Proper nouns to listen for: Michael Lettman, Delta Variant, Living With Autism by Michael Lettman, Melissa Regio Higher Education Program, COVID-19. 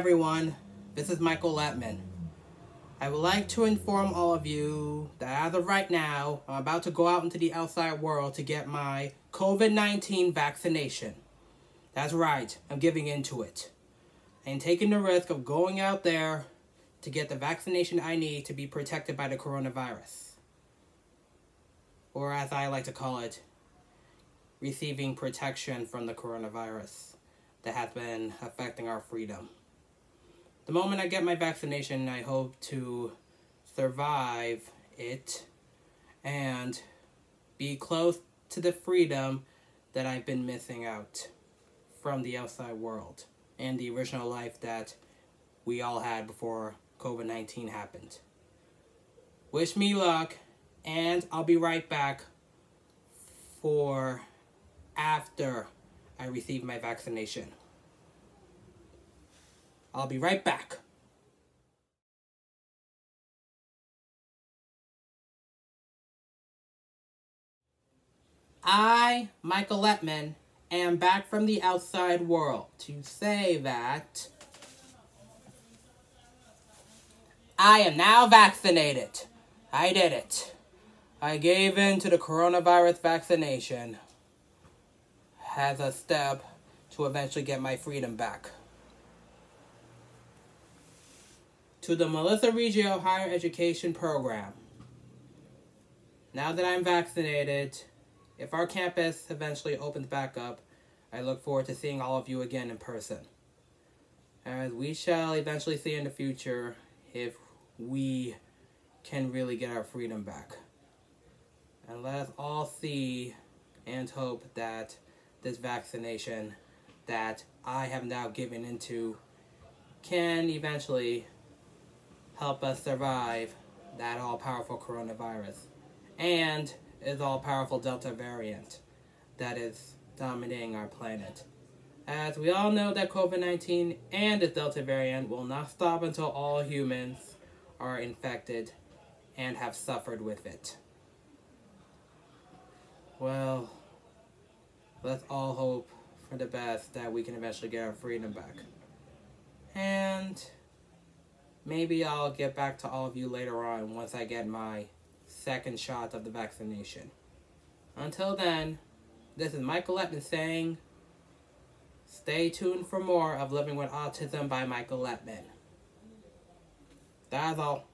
everyone. This is Michael Lettman. I would like to inform all of you that as of right now, I'm about to go out into the outside world to get my COVID-19 vaccination. That's right, I'm giving into it. I am taking the risk of going out there to get the vaccination I need to be protected by the coronavirus. Or as I like to call it, receiving protection from the coronavirus that has been affecting our freedom. The moment I get my vaccination, I hope to survive it and be close to the freedom that I've been missing out from the outside world and the original life that we all had before COVID-19 happened. Wish me luck, and I'll be right back for after I receive my vaccination. I'll be right back. I, Michael Lettman, am back from the outside world to say that I am now vaccinated. I did it. I gave in to the coronavirus vaccination as a step to eventually get my freedom back. To the Melissa Regio Higher Education Program. Now that I'm vaccinated, if our campus eventually opens back up, I look forward to seeing all of you again in person, as we shall eventually see in the future if we can really get our freedom back. And let us all see and hope that this vaccination that I have now given into can eventually help us survive that all-powerful coronavirus and its all-powerful Delta variant that is dominating our planet. As we all know that COVID-19 and its Delta variant will not stop until all humans are infected and have suffered with it. Well, let's all hope for the best that we can eventually get our freedom back. And maybe I'll get back to all of you later on once I get my second shot of the vaccination. Until then, this is Michael Lettman saying, stay tuned for more of Living With Autism by Michael Lettman. That's all.